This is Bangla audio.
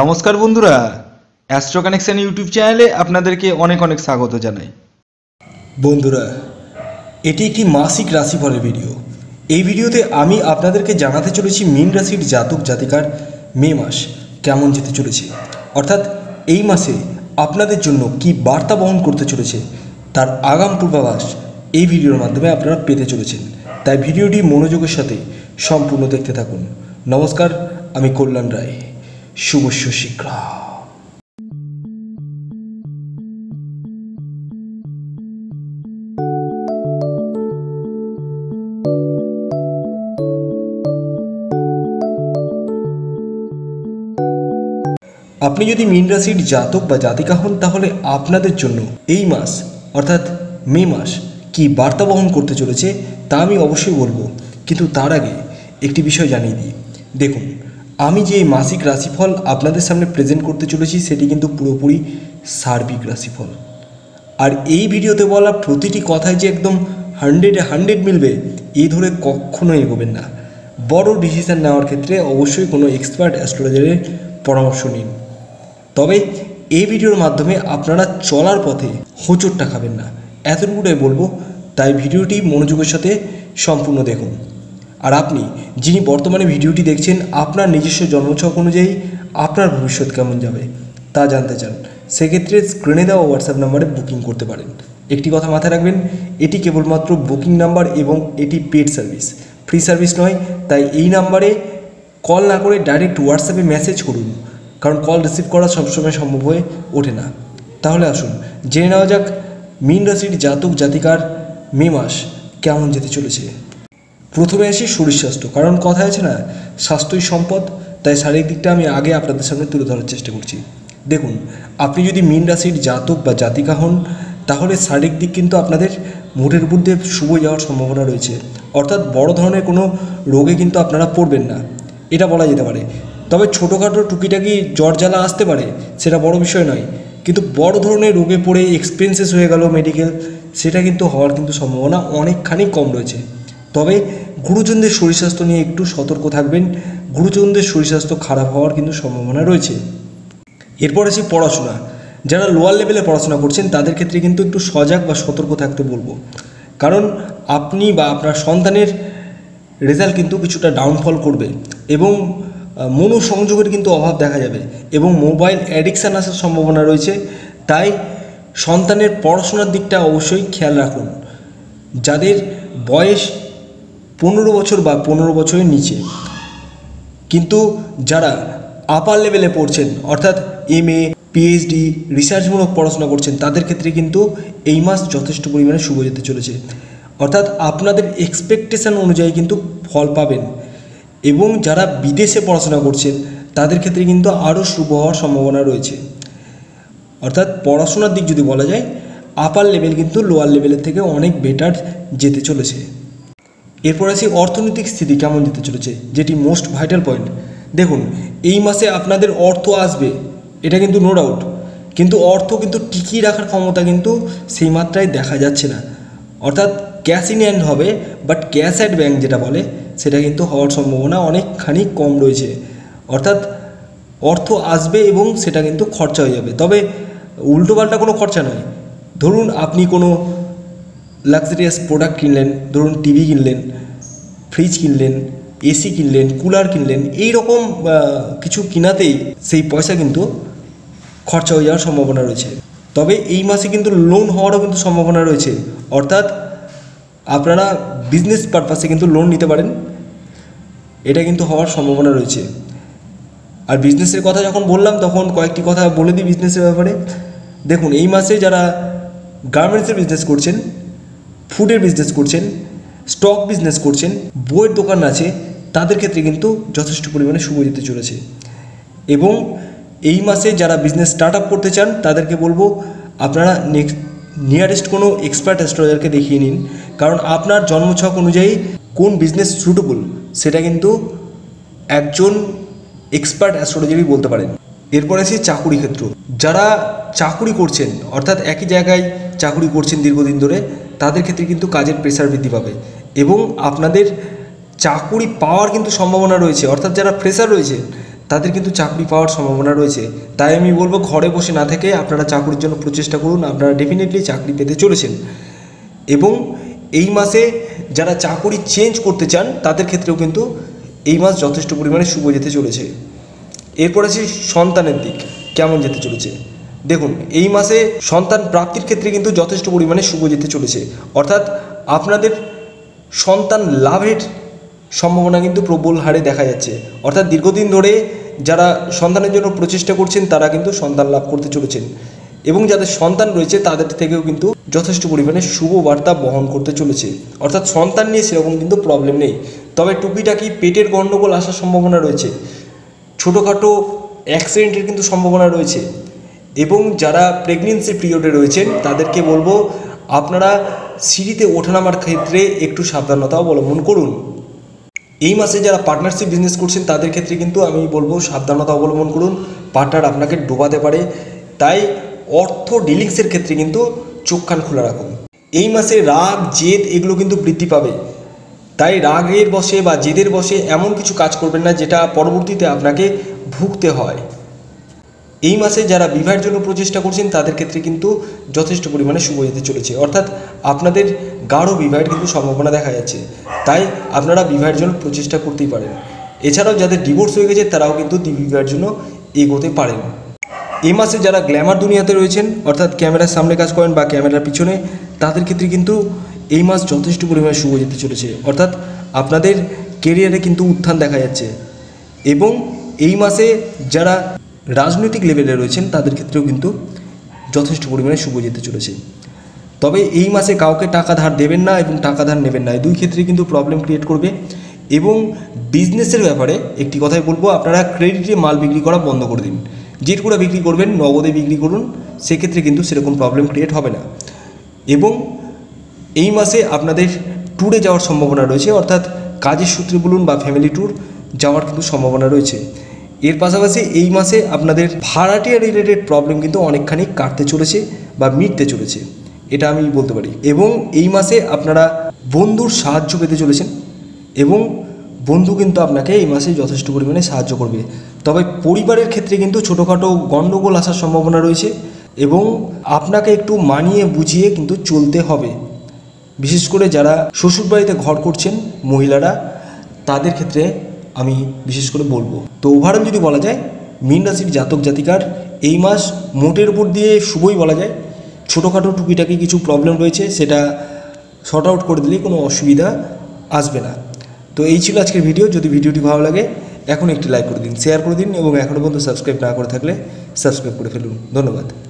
नमस्कार बंधुरा অ্যাস্ট্রো কানেকশন यूट्यूब चैने आपनादेरके अनेक अनेक स्वागत जानाई। बंधुरा एटी एकटी मासिक राशिफलेर भिडियो। एई भिडियोते आमी आपनादेरके जानाते चलेछि मीन राशिर जातक जातिकार मे मास केमन जेते चलेछे, अर्थात एई मासे आपनादेर जन्य कि बार्ता बहन करते चलेछे तार आगाम पूर्वाभास एई भिडियोर माध्यमे आपनारा पेते चलेछेन। ताई भिडियोटी मनोयोगेर साथे सम्पूर्ण देखते थाकुन। नमस्कार, आमी कल्याण राय। शुभ शिक्षा। আপনি যদি মীন রাশির জাতক বা জাতিকা হন তাহলে আপনাদের জন্য এই মাস অর্থাৎ মে মাস কি বার্তা বহন করতে চলেছে তা আমি অবশ্যই বলবো, কিন্তু তার আগে একটি বিষয় জানিয়ে দিই। দেখুন, আমি যে মাসিক রাশিফল আপনাদের সামনে প্রেজেন্ট করতে চলেছি সেটি কিন্তু পুরোপুরি সার্বিক রাশিফল, আর এই ভিডিওতে বলা প্রতিটি কথায় যে একদম 100-100 মিলবে এই ধরে কখনোই এগোবেন না। বড় ডিসিশন নেওয়ার ক্ষেত্রে অবশ্যই কোনো এক্সপার্ট অ্যাস্ট্রোলজারের পরামর্শ নিন, তবে এই ভিডিওর মাধ্যমে আপনারা চলার পথে হোঁচটটা খাবেন না, এতটুকুটাই বলবো। তাই ভিডিওটি মনোযোগের সাথে সম্পূর্ণ দেখুন। আর আপনি যিনি বর্তমানে ভিডিওটি দেখছেন আপনার নিজস্ব জন্মছক অনুযায়ী আপনার ভবিষ্যৎ কেমন যাবে তা জানতে চান, সেক্ষেত্রে স্ক্রিনে দেওয়া হোয়াটসঅ্যাপ নাম্বারে বুকিং করতে পারেন। একটি কথা মাথায় রাখবেন, এটি কেবলমাত্র বুকিং নাম্বার এবং এটি পেড সার্ভিস, ফ্রি সার্ভিস নয়। তাই এই নাম্বারে কল না করে ডাইরেক্ট হোয়াটসঅ্যাপে মেসেজ করুন, কারণ কল রিসিভ করা সবসময় সম্ভব হয়ে ওঠে না। তাহলে আসুন জেনে নেওয়া যাক মীন রাশির জাতক জাতিকার মে মাস কেমন যেতে চলেছে। প্রথমে আসি শরীর স্বাস্থ্য, কারণ কথা আছে না, স্বাস্থ্যই সম্পদ। তাই শারীরিক দিকটা আমি আগে আপনাদের সামনে তুলে ধরার চেষ্টা করছি। দেখুন, আপনি যদি মীন রাশির জাতক বা জাতিকা হন তাহলে শারীরিক দিক কিন্তু আপনাদের মোটের উপর দিয়ে শুভ যাওয়ার সম্ভাবনা রয়েছে, অর্থাৎ বড় ধরনের কোনো রোগে কিন্তু আপনারা পড়বেন না, এটা বলা যেতে পারে। তবে ছোটোখাটো টুকিটাকি জ্বর জ্বালা আসতে পারে, সেটা বড় বিষয় নয়, কিন্তু বড় ধরনের রোগে পড়ে এক্সপেন্সেস হয়ে গেল মেডিকেল, সেটা কিন্তু হওয়ার কিন্তু সম্ভাবনা অনেকখানি কম রয়েছে। তবে গুরুজনদের শরীর স্বাস্থ্য নিয়ে একটু সতর্ক থাকবেন, গুরুজনদের শরীর স্বাস্থ্য খারাপ হওয়ার কিন্তু সম্ভাবনা রয়েছে। এরপর আছে পড়াশোনা, যারা লোয়ার লেভেলে পড়াশোনা করছেন তাদের ক্ষেত্রে কিন্তু একটু সজাগ বা সতর্ক থাকতে বলবো, কারণ আপনি বা আপনার সন্তানের রেজাল্ট কিন্তু কিছুটা ডাউনফল করবে এবং মনোসংযোগের কিন্তু অভাব দেখা যাবে এবং মোবাইল অ্যাডিকশান আসার সম্ভাবনা রয়েছে। তাই সন্তানের পড়াশোনার দিকটা অবশ্যই খেয়াল রাখুন। যাদের বয়স 15 বছর বা 15 বছরের নিচে, কিন্তু যারা আপার লেভেলে পড়ছেন অর্থাৎ MA, PhD রিসার্চমূলক পড়াশোনা করছেন তাদের ক্ষেত্রে কিন্তু এই মাস যথেষ্ট পরিমাণে শুভ যেতে চলেছে, অর্থাৎ আপনাদের এক্সপেকটেশান অনুযায়ী কিন্তু ফল পাবেন। এবং যারা বিদেশে পড়াশোনা করছেন তাদের ক্ষেত্রে কিন্তু আরও শুভ হওয়ার সম্ভাবনা রয়েছে। অর্থাৎ পড়াশোনার দিক যদি বলা যায়, আপার লেভেল কিন্তু লোয়ার লেভেলের থেকে অনেক বেটার যেতে চলেছে। এরপর আছে অর্থনৈতিক স্থিতি কেমন যেতে চলেছে, যেটি মোস্ট ভাইটাল পয়েন্ট। দেখুন, এই মাসে আপনাদের অর্থ আসবে, এটা কিন্তু নো ডাউট, কিন্তু অর্থ কিন্তু টিকিয়ে রাখার ক্ষমতা কিন্তু সেই মাত্রায় দেখা যাচ্ছে না, অর্থাৎ ক্যাশ ইন হ্যান্ড হবে, বাট ক্যাশ অ্যাট ব্যাঙ্ক যেটা বলে সেটা কিন্তু হওয়ার সম্ভাবনা অনেকখানি কম রয়েছে, অর্থাৎ অর্থ আসবে এবং সেটা কিন্তু খরচা হয়ে যাবে। তবে উল্টোপাল্টা কোনো খরচা নয়। ধরুন আপনি কোনো লাক্সারিয়াস প্রোডাক্ট কিনলেন, ধরুন টিভি কিনলেন, ফ্রিজ কিনলেন, এসি কিনলেন, কুলার কিনলেন, এই রকম কিছু কিনাতেই সেই পয়সা কিন্তু খরচা হয়ে যাওয়ার সম্ভাবনা রয়েছে। তবে এই মাসে কিন্তু লোন হওয়ারও কিন্তু সম্ভাবনা রয়েছে, অর্থাৎ আপনারা বিজনেস পারপাসে কিন্তু লোন নিতে পারেন, এটা কিন্তু হওয়ার সম্ভাবনা রয়েছে। আর বিজনেসের কথা যখন বললাম তখন কয়েকটি কথা বলে দিই বিজনেসের ব্যাপারে। দেখুন, এই মাসে যারা গার্মেন্টসের বিজনেস করছেন, ফুডের বিজনেস করছেন, স্টক বিজনেস করছেন, বইয়ের দোকান আছে, তাদের ক্ষেত্রে কিন্তু যথেষ্ট পরিমাণে শুভ যেতে চলেছে। এবং এই মাসে যারা বিজনেস স্টার্ট আপ করতে চান তাদেরকে বলবো আপনারা নিয়ারেস্ট কোনো এক্সপার্ট অ্যাস্ট্রোলজারকে দেখিয়ে নিন, কারণ আপনার জন্মছক অনুযায়ী কোন বিজনেস সুটেবল সেটা কিন্তু একজন এক্সপার্ট অ্যাস্ট্রোলজারই বলতে পারেন। এরপরে আসি চাকুরি ক্ষেত্র, যারা চাকুরি করছেন অর্থাৎ একই জায়গায় চাকুরি করছেন দীর্ঘদিন ধরে, তাদের ক্ষেত্রে কিন্তু কাজের প্রেশার বৃদ্ধি পাবে এবং আপনাদের চাকুরি পাওয়ার কিন্তু সম্ভাবনা রয়েছে, অর্থাৎ যারা ফ্রেশার রয়েছে তাদের কিন্তু চাকরি পাওয়ার সম্ভাবনা রয়েছে। তাই আমি বলবো ঘরে বসে না থেকে আপনারা চাকরির জন্য প্রচেষ্টা করুন, আপনারা ডেফিনেটলি চাকরি পেতে চলেছেন। এবং এই মাসে যারা চাকরি চেঞ্জ করতে চান তাদের ক্ষেত্রেও কিন্তু এই মাস যথেষ্ট পরিমাণে শুভ যেতে চলেছে। এরপর আছে সন্তানের দিক কেমন যেতে চলেছে। দেখুন এই মাসে সন্তান প্রাপ্তির ক্ষেত্রে কিন্তু যথেষ্ট পরিমাণে শুভ যেতে চলেছে, অর্থাৎ আপনাদের সন্তান লাভের সম্ভাবনা কিন্তু প্রবল হারে দেখা যাচ্ছে। অর্থাৎ দীর্ঘদিন ধরে যারা সন্তানের জন্য প্রচেষ্টা করছেন তারা কিন্তু সন্তান লাভ করতে চলেছেন, এবং যাদের সন্তান রয়েছে তাদের থেকেও কিন্তু যথেষ্ট পরিমাণে শুভ বার্তা বহন করতে চলেছে। অর্থাৎ সন্তান নিয়ে সেরকম কিন্তু প্রবলেম নেই, তবে টুকিটাকি পেটের গণ্ডগোল আসার সম্ভাবনা রয়েছে, ছোটোখাটো অ্যাক্সিডেন্টের কিন্তু সম্ভাবনা রয়েছে। এবং যারা প্রেগনেন্সি পিরিয়ডে রয়েছেন তাদেরকে বলবো আপনারা সিঁড়িতে ওঠানামার ক্ষেত্রে একটু সাবধানতা অবলম্বন করুন। এই মাসে যারা পার্টনারশিপ বিজনেস করছেন তাদের ক্ষেত্রে কিন্তু আমি বলবো সাবধানতা অবলম্বন করুন, পার্টনার আপনাকে ডোবাতে পারে। তাই অর্থ ডিলিংসের ক্ষেত্রে কিন্তু চোখ কান খোলা রাখুন। এই মাসে রাগ জেদ এগুলো কিন্তু বৃদ্ধি পাবে, তাই রাগের বশে বা জেদের বশে এমন কিছু কাজ করবেন না যেটা পরবর্তীতে আপনাকে ভুগতে হয়। এই মাসে যারা বিবাহের জন্য প্রচেষ্টা করছেন তাদের ক্ষেত্রে কিন্তু যথেষ্ট পরিমাণে শুভ যেতে চলেছে, অর্থাৎ আপনাদের গাঢ় বিবাহের কিন্তু সম্ভাবনা দেখা যাচ্ছে। তাই আপনারা বিবাহের জন্য প্রচেষ্টা করতেই পারেন। এছাড়াও যাদের ডিভোর্স হয়ে গেছে তারাও কিন্তু বিবাহের জন্য এগোতে পারেন। এই মাসে যারা গ্ল্যামার দুনিয়াতে রয়েছেন অর্থাৎ ক্যামেরার সামনে কাজ করেন বা ক্যামেরার পিছনে তাদের ক্ষেত্রে কিন্তু এই মাস যথেষ্ট পরিমাণে শুভ যেতে চলেছে, অর্থাৎ আপনাদের কেরিয়ারে কিন্তু উত্থান দেখা যাচ্ছে। এবং এই মাসে যারা রাজনৈতিক লেভেলে রয়েছেন তাদের ক্ষেত্রেও কিন্তু যথেষ্ট পরিমাণে শুভ যেতে চলেছে। তবে এই মাসে কাউকে টাকা ধার দেবেন না এবং টাকা ধার নেবেন না, এই দুই ক্ষেত্রে কিন্তু প্রবলেম ক্রিয়েট করবে। এবং বিজনেসের ব্যাপারে একটি কথাই বলবো, আপনারা ক্রেডিটে মাল বিক্রি করা বন্ধ করে দিন, যেটুকুটা বিক্রি করবেন নগদে বিক্রি করুন, সেক্ষেত্রে কিন্তু সেরকম প্রবলেম ক্রিয়েট হবে না। এবং এই মাসে আপনাদের ট্যুরে যাওয়ার সম্ভাবনা রয়েছে, অর্থাৎ কাজের সূত্রে বলুন বা ফ্যামিলি ট্যুর যাওয়ার কিন্তু সম্ভাবনা রয়েছে। এর পাশাপাশি এই মাসে আপনাদের ভাড়াটিয়া রিলেটেড প্রবলেম কিন্তু অনেকখানি কাটতে চলেছে বা মিটতে চলেছে, এটা আমি বলতে পারি। এবং এই মাসে আপনারা বন্ধুর সাহায্য পেতে চলেছেন এবং বন্ধু কিন্তু আপনাকে এই মাসে যথেষ্ট পরিমাণে সাহায্য করবে। তবে পরিবারের ক্ষেত্রে কিন্তু ছোটোখাটো গণ্ডগোল আসার সম্ভাবনা রয়েছে এবং আপনাকে একটু মানিয়ে বুঝিয়ে কিন্তু চলতে হবে। বিশেষ করে যারা শ্বশুরবাড়িতে ঘর করছেন মহিলারা তাদের ক্ষেত্রে আমি বিশেষ করে বলবো। তো ওভারঅল যদি বলা যায় মীন রাশির জাতক জাতিকার এই মাস মোটের উপর দিয়ে শুভই বলা যায়। ছোটোখাটো টুকিটাকি কিছু প্রবলেম রয়েছে সেটা শর্ট আউট করে দিলে কোনো অসুবিধা আসবে না। তো এই ছিল আজকের ভিডিও। যদি ভিডিওটি ভালো লাগে এখন একটি লাইক করে দিন, শেয়ার করে দিন এবং এখনও পর্যন্ত সাবস্ক্রাইব না করে থাকলে সাবস্ক্রাইব করে ফেলুন। ধন্যবাদ।